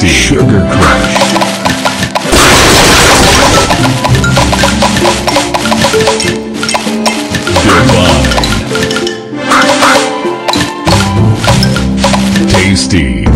Tasty Sugar Crush. Tasty